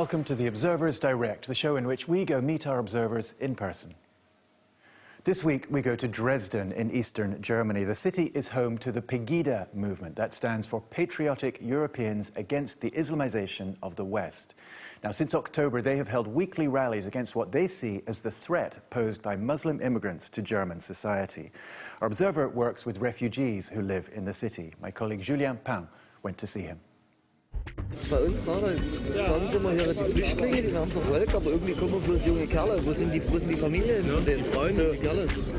Welcome to The Observers Direct, the show in which we go meet our observers in person. This week, we go to Dresden in eastern Germany. The city is home to the PEGIDA movement. That stands for Patriotic Europeans Against the Islamization of the West. Now, since October, they have held weekly rallies against what they see as the threat posed by Muslim immigrants to German society. Our observer works with refugees who live in the city. My colleague Julien Pain went to see him. Bei uns, ne, da sagen sie immer hier, die Flüchtlinge, die haben verfolgt, aber irgendwie kommen bloß junge Kerle. Wo sind die Familien von denen? So,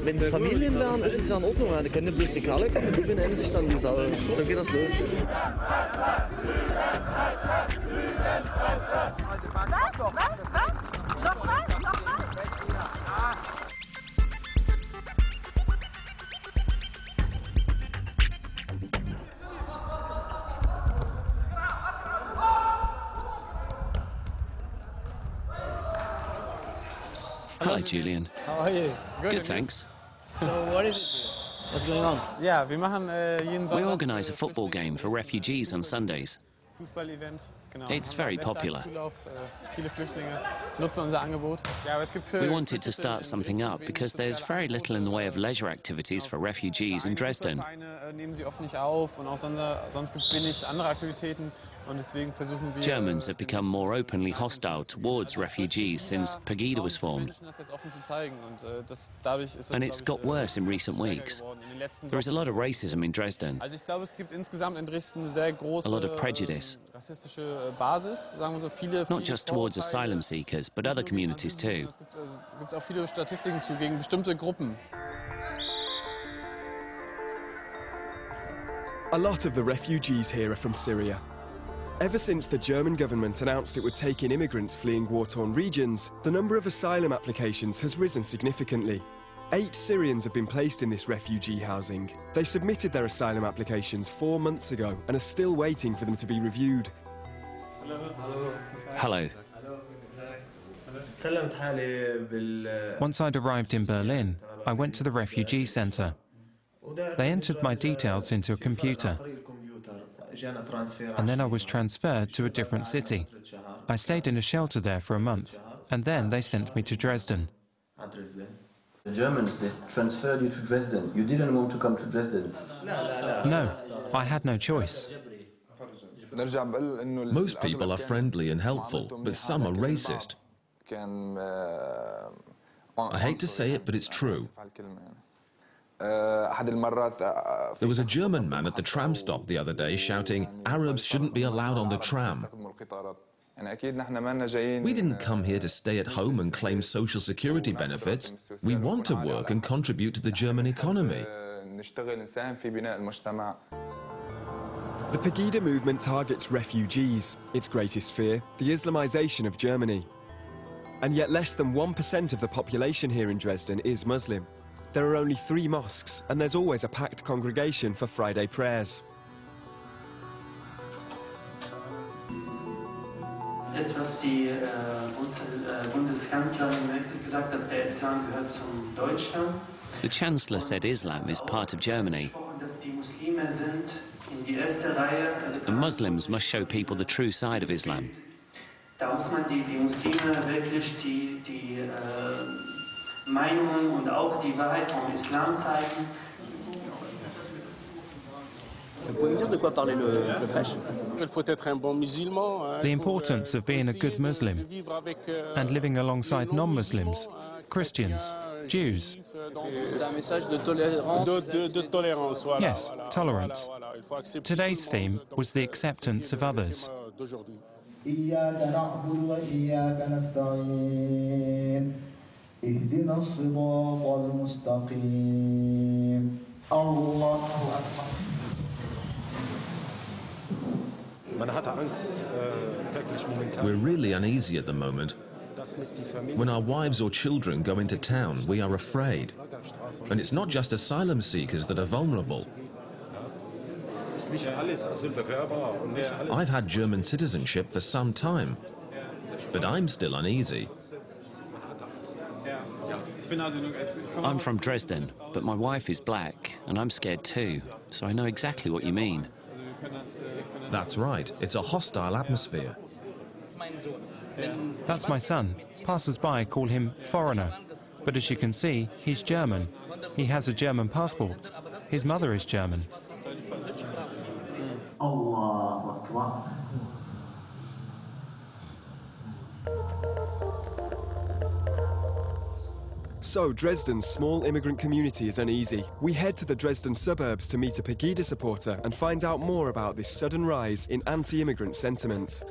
wenn es Familien wären, ist es ja in Ordnung. Die können bloß die Kerle kommen, die benehmen sich dann wie Sau. So geht das los. Was? Nochmal? Nochmal? Hi, Julian. How are you? Good, thanks. So what is it? What's going on? Yeah, we organise a football game for refugees on Sundays. It's very popular. We wanted to start something up because there's very little in the way of leisure activities for refugees in Dresden. Germans have become more openly hostile towards refugees since PEGIDA was formed. And it's got worse in recent weeks. There is a lot of racism in Dresden, a lot of prejudice. Not just towards asylum seekers, but other communities too. A lot of the refugees here are from Syria. Ever since the German government announced it would take in immigrants fleeing war-torn regions, the number of asylum applications has risen significantly. 8 Syrians have been placed in this refugee housing. They submitted their asylum applications 4 months ago and are still waiting for them to be reviewed. Hello. Hello. Once I'd arrived in Berlin, I went to the refugee centre. They entered my details into a computer. And then I was transferred to a different city. I stayed in a shelter there for a month, and then they sent me to Dresden. The Germans, they transferred you to Dresden. You didn't want to come to Dresden. No, I had no choice. Most people are friendly and helpful, but some are racist. I hate to say it, but it's true. There was a German man at the tram stop the other day shouting, "Arabs shouldn't be allowed on the tram." We didn't come here to stay at home and claim social security benefits. We want to work and contribute to the German economy. The PEGIDA movement targets refugees, its greatest fear, the Islamization of Germany. And yet less than 1% of the population here in Dresden is Muslim. There are only 3 mosques, and there's always a packed congregation for Friday prayers. Was die Bundeskanzlerin Merkel gesagt, dass der Islam gehört zu Deutschland. The Chancellor said Islam is part of Germany. The Muslims must show people the true side of Islam. Da muss man die Muslime wirklich die Meinungen und auch die Wahrheit vom Islam zeigen. The importance of being a good Muslim and living alongside non-Muslims, Christians, Jews. Yes, tolerance. Today's theme was the acceptance of others. We're really uneasy at the moment. When our wives or children go into town, we are afraid. And it's not just asylum seekers that are vulnerable. I've had German citizenship for some time, but I'm still uneasy. I'm from Dresden, but my wife is black, and I'm scared too, so I know exactly what you mean. That's right. It's a hostile atmosphere. That's my son. Passers-by call him foreigner, but as you can see, he's German. He has a German passport. His mother is German. Allahu Akbar. So Dresden's small immigrant community is uneasy. We head to the Dresden suburbs to meet a PEGIDA supporter and find out more about this sudden rise in anti-immigrant sentiment.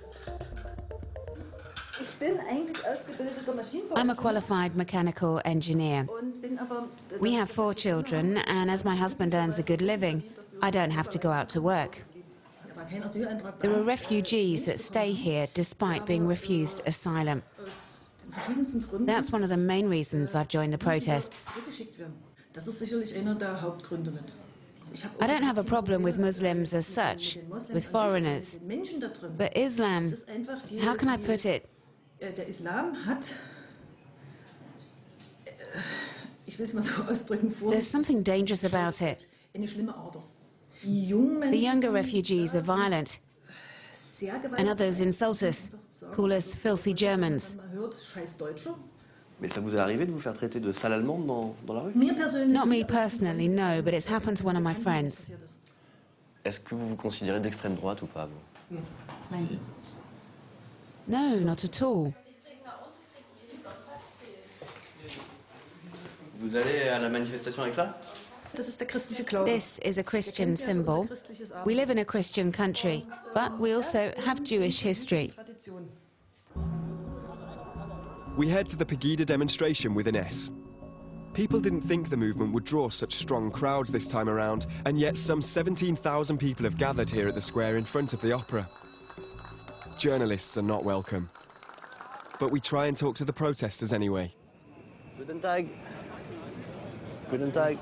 I'm a qualified mechanical engineer. We have 4 children, and as my husband earns a good living, I don't have to go out to work. There are refugees that stay here despite being refused asylum. That's one of the main reasons I've joined the protests. I don't have a problem with Muslims as such, with foreigners. But Islam, how can I put it? There's something dangerous about it. The younger refugees are violent, and others insult us, call us filthy Germans. Not me personally, no, but it's happened to one of my friends. No, not at all. This is a Christian symbol. We live in a Christian country, but we also have Jewish history. We head to the PEGIDA demonstration with Ines. People didn't think the movement would draw such strong crowds this time around, and yet some 17,000 people have gathered here at the square in front of the opera. Journalists are not welcome, but we try and talk to the protesters anyway. Guten Tag. Guten Tag.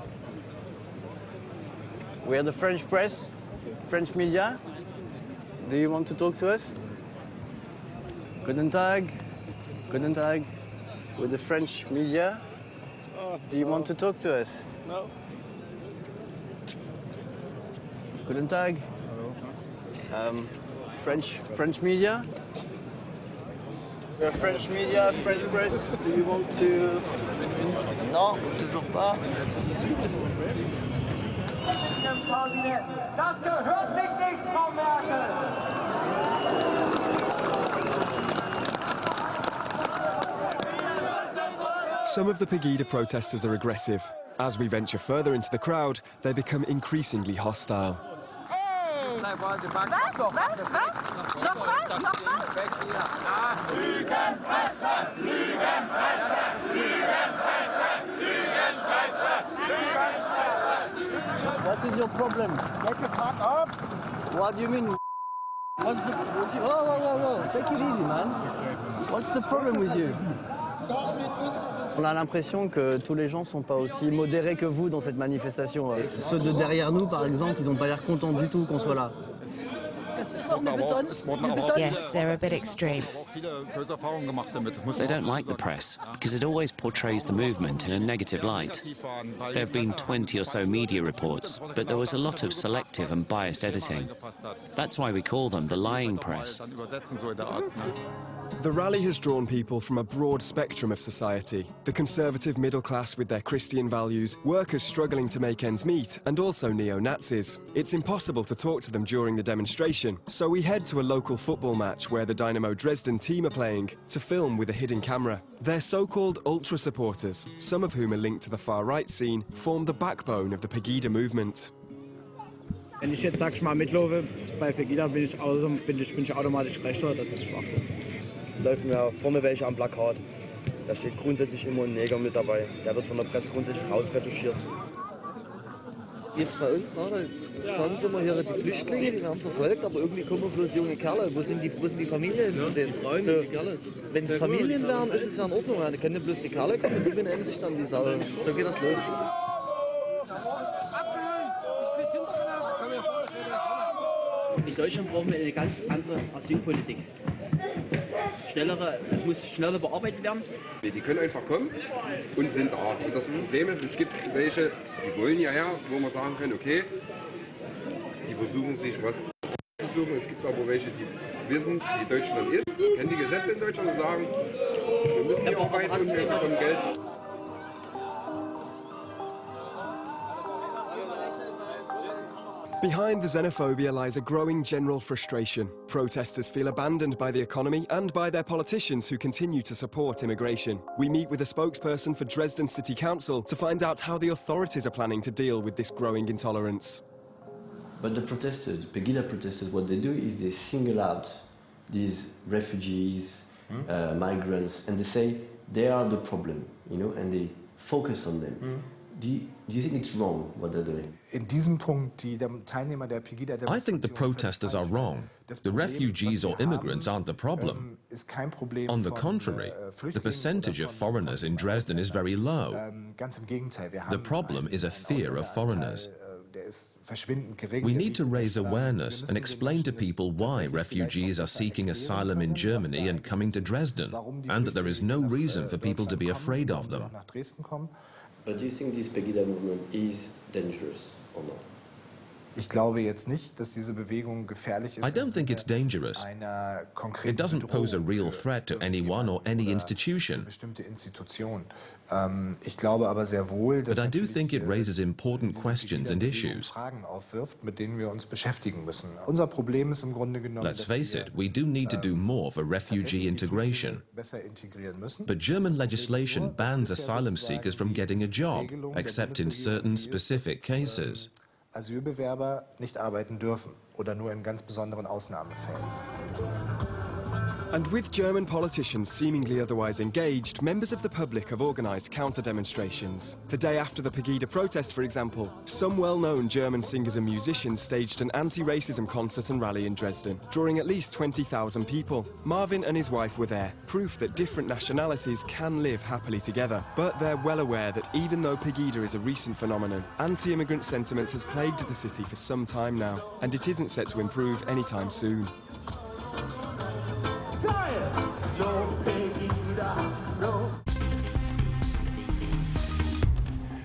We are the French press, French media. Do you want to talk to us? Guten Tag. Guten Tag. We're the French media. Do you want to talk to us? No. Guten Tag. French media. We're French media, French press. Do you want to? No, toujours pas. Das gehört sich nicht, Frau Merkel! Some of the PEGIDA protesters are aggressive. As we venture further into the crowd, they become increasingly hostile. Hey! Was? Nochmal? Lügenpresse! Lügenpresse! Lügenpresse! Lügenpresse! Lügenpresse! What is your problem? Get the fuck up! What do you mean? What's the... Whoa. Take it easy, man. What's the problem with you? On a l'impression que tous les gens sont pas aussi modérés que vous dans cette manifestation. Ceux de derrière nous, par exemple, ils ont pas l'air contents du tout qu'on soit là. Yes, they're a bit extreme. They don't like the press, because it always portrays the movement in a negative light. There have been 20 or so media reports, but there was a lot of selective and biased editing. That's why we call them the lying press. The rally has drawn people from a broad spectrum of society. The conservative middle class with their Christian values, workers struggling to make ends meet, and also neo-Nazis. It's impossible to talk to them during the demonstration, so we head to a local football match where the Dynamo Dresden team are playing to film with a hidden camera. Their so-called ultra supporters, some of whom are linked to the far-right scene, form the backbone of the PEGIDA movement. Wenn ich jetzt, sag ich mal, mitlaufe, bei PEGIDA bin ich automatisch rechter, das ist Schwachsinn. Laufen wir vorne welche am Plakat. Da steht grundsätzlich immer ein Neger mit dabei. Der wird von der Presse grundsätzlich rausretuschiert. Jetzt bei uns gerade, sonst immer hier die Flüchtlinge, die werden verfolgt, aber irgendwie kommen bloß junge Kerle. Wo sind die Familien von denen? So, wenn es Familien wären, ist es ja in Ordnung. Da können bloß die Kerle kommen, die benehmen sich dann wie Sau. So geht das los. In Deutschland brauchen wir eine ganz andere Asylpolitik. Es muss schneller bearbeitet werden. Die können einfach kommen und sind da. Und das Problem ist, es gibt welche, die wollen hierher, wo man sagen können, okay, die versuchen sich was. suchen. Es gibt aber welche, die wissen, wie Deutschland ist, kennen die Gesetze in Deutschland und sagen, wir müssen hier auch weit und jetzt vom Geld. Behind the xenophobia lies a growing general frustration. Protesters feel abandoned by the economy and by their politicians who continue to support immigration. We meet with a spokesperson for Dresden City Council to find out how the authorities are planning to deal with this growing intolerance. But the protesters, the PEGIDA protesters, what they do is they single out these refugees, migrants, and they say they are the problem, you know, and they focus on them. Do you think it's wrong what they're doing? I think the protesters are wrong. The refugees or immigrants aren't the problem. On the contrary, the percentage of foreigners in Dresden is very low. The problem is a fear of foreigners. We need to raise awareness and explain to people why refugees are seeking asylum in Germany and coming to Dresden, and that there is no reason for people to be afraid of them. But do you think this PEGIDA movement is dangerous or not? I don't think it's dangerous. It doesn't pose a real threat to anyone or any institution. But I do think it raises important questions and issues. Let's face it, we do need to do more for refugee integration. But German legislation bans asylum seekers from getting a job, except in certain specific cases. Asylbewerber nicht arbeiten dürfen oder nur in ganz besonderen Ausnahmefällen. And with German politicians seemingly otherwise engaged, members of the public have organised counter-demonstrations. The day after the PEGIDA protest, for example, some well-known German singers and musicians staged an anti-racism concert and rally in Dresden, drawing at least 20,000 people. Marvin and his wife were there, proof that different nationalities can live happily together. But they're well aware that even though PEGIDA is a recent phenomenon, anti-immigrant sentiment has plagued the city for some time now, and it isn't set to improve anytime soon.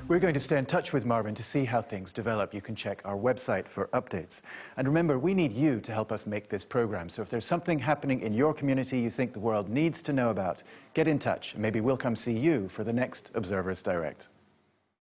We're going to stay in touch with Marvin to see how things develop. You can check our website for updates. And remember, we need you to help us make this program. So if there's something happening in your community you think the world needs to know about, get in touch. Maybe we'll come see you for the next Observers Direct.